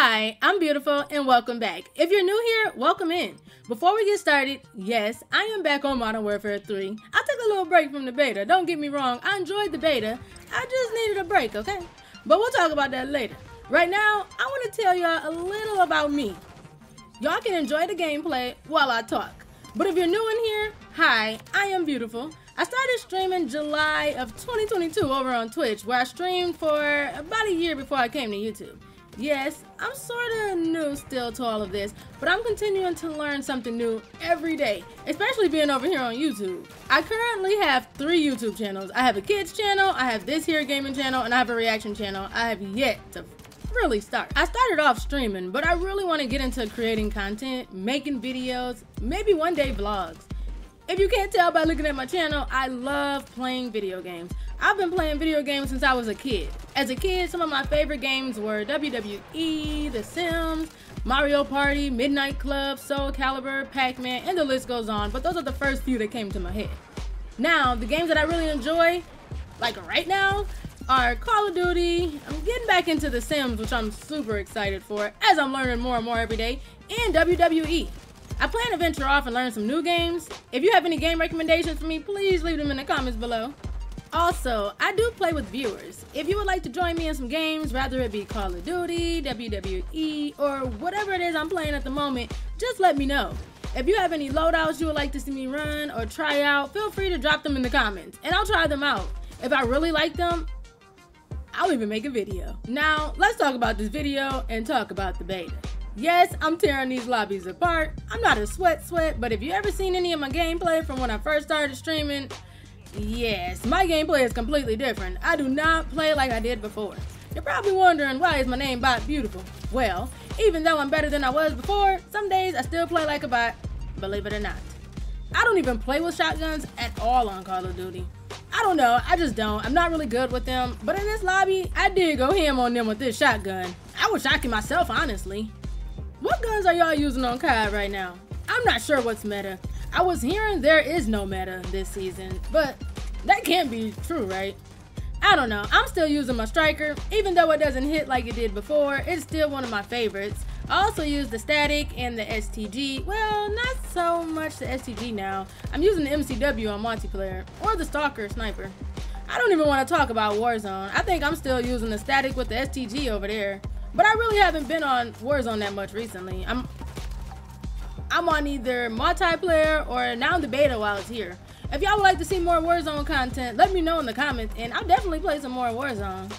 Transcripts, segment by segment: Hi, I'm Beautiful and welcome back. If you're new here, welcome in. Before we get started, yes, I am back on Modern Warfare 3. I took a little break from the beta, don't get me wrong, I enjoyed the beta, I just needed a break, okay? But we'll talk about that later. Right now, I want to tell y'all a little about me. Y'all can enjoy the gameplay while I talk. But if you're new in here, hi, I am Beautiful. I started streaming July of 2022 over on Twitch, where I streamed for about a year before I came to YouTube. Yes, I'm sorta new still to all of this, but I'm continuing to learn something new every day, especially being over here on YouTube. I currently have 3 YouTube channels. I have a kids channel, I have this here gaming channel, and I have a reaction channel. I have yet to really start. I started off streaming, but I really wanna get into creating content, making videos, maybe one day vlogs. If you can't tell by looking at my channel, I love playing video games. I've been playing video games since I was a kid. As a kid, some of my favorite games were WWE, The Sims, Mario Party, Midnight Club, Soul Calibur, Pac-Man, and the list goes on, but those are the first few that came to my head. Now, the games that I really enjoy, like right now, are Call of Duty. I'm getting back into The Sims, which I'm super excited for, as I'm learning more and more every day, and WWE. I plan to venture off and learn some new games. If you have any game recommendations for me, please leave them in the comments below. Also, I do play with viewers. If you would like to join me in some games, whether it be Call of Duty, WWE, or whatever it is I'm playing at the moment, just let me know. If you have any loadouts you would like to see me run or try out, feel free to drop them in the comments, and I'll try them out. If I really like them, I'll even make a video. Now, let's talk about this video and talk about the beta. Yes, I'm tearing these lobbies apart. I'm not a sweat, but if you ever seen any of my gameplay from when I first started streaming, yes, my gameplay is completely different. I do not play like I did before. You're probably wondering, why is my name Bot Beautiful? Well, even though I'm better than I was before, some days I still play like a bot, believe it or not. I don't even play with shotguns at all on Call of Duty. I don't know, I just don't. I'm not really good with them, but in this lobby, I did go ham on them with this shotgun. I was shocking myself, honestly. What guns are y'all using on COD right now? I'm not sure what's meta. I was hearing there is no meta this season, but that can't be true, right? I don't know. I'm still using my Striker. Even though it doesn't hit like it did before, it's still one of my favorites. I also use the Static and the STG. Well, not so much the STG now. I'm using the MCW on multiplayer, or the Stalker Sniper. I don't even want to talk about Warzone. I think I'm still using the Static with the STG over there. But I really haven't been on Warzone that much recently. I'm on either multiplayer or now the beta while it's here. If y'all would like to see more Warzone content, let me know in the comments and I'll definitely play some more Warzone.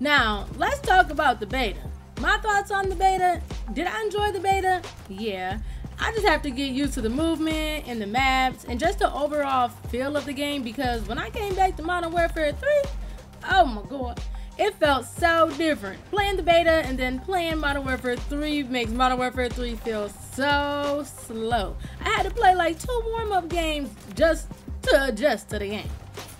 Now, let's talk about the beta. My thoughts on the beta, did I enjoy the beta? Yeah, I just have to get used to the movement and the maps and just the overall feel of the game, because when I came back to Modern Warfare 3, oh my god. It felt so different. Playing the beta and then playing Modern Warfare 3 makes Modern Warfare 3 feel so slow. I had to play like 2 warm-up games just to adjust to the game.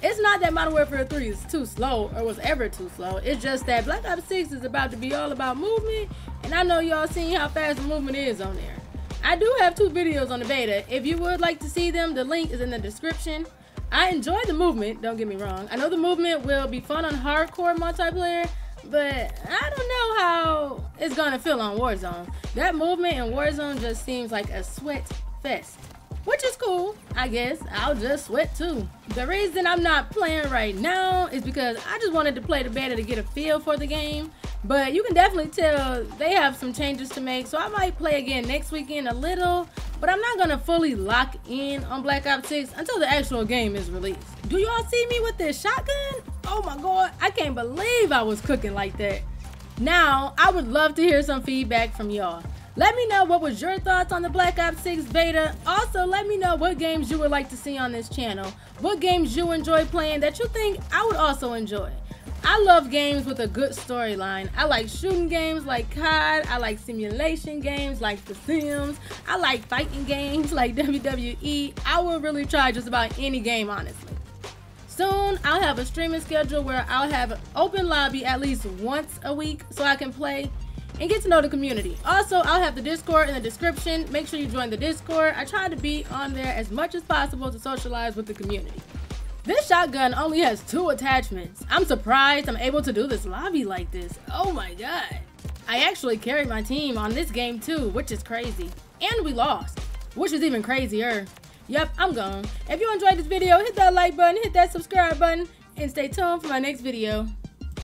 It's not that Modern Warfare 3 is too slow or was ever too slow. It's just that Black Ops 6 is about to be all about movement, and I know y'all seen how fast the movement is on there. I do have 2 videos on the beta. If you would like to see them, the link is in the description. I enjoy the movement, don't get me wrong. I know the movement will be fun on hardcore multiplayer, but I don't know how it's gonna feel on Warzone. That movement in Warzone just seems like a sweat fest, which is cool, I guess. I'll just sweat too. The reason I'm not playing right now is because I just wanted to play the beta to get a feel for the game, but you can definitely tell they have some changes to make, so I might play again next weekend a little. But I'm not gonna fully lock in on Black Ops 6 until the actual game is released. Do y'all see me with this shotgun? Oh my god, I can't believe I was cooking like that. Now, I would love to hear some feedback from y'all. Let me know what was your thoughts on the Black Ops 6 beta. Also, let me know what games you would like to see on this channel. What games you enjoy playing that you think I would also enjoy. I love games with a good storyline. I like shooting games like COD. I like simulation games like The Sims. I like fighting games like WWE. I will really try just about any game, honestly. Soon, I'll have a streaming schedule where I'll have an open lobby at least once a week so I can play and get to know the community. Also, I'll have the Discord in the description. Make sure you join the Discord. I try to be on there as much as possible to socialize with the community. This shotgun only has 2 attachments. I'm surprised I'm able to do this lobby like this. Oh my god. I actually carried my team on this game too, which is crazy. And we lost, which is even crazier. Yep, I'm gone. If you enjoyed this video, hit that like button, hit that subscribe button, and stay tuned for my next video.